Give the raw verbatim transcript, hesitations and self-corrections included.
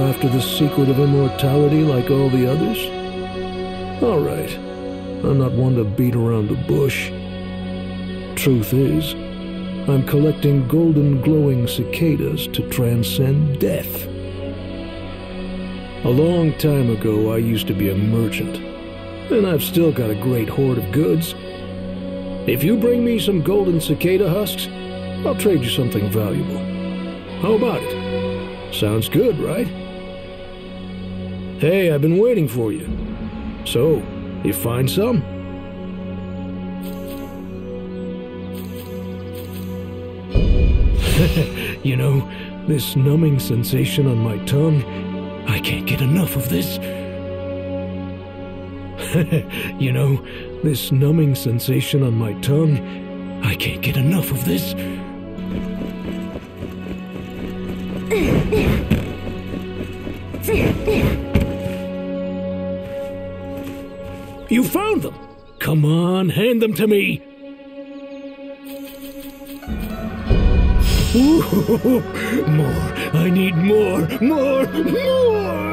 go after the secret of immortality like all the others? All right, I'm not one to beat around the bush. Truth is, I'm collecting golden glowing cicadas to transcend death. A long time ago, I used to be a merchant, and I've still got a great hoard of goods. If you bring me some golden cicada husks, I'll trade you something valuable. How about it? Sounds good, right? Hey, I've been waiting for you. So, you find some? You know, this numbing sensation on my tongue, I can't get enough of this. You know, this numbing sensation on my tongue, I can't get enough of this. You found them! Come on, hand them to me! Ooh, more! I need more! More! More!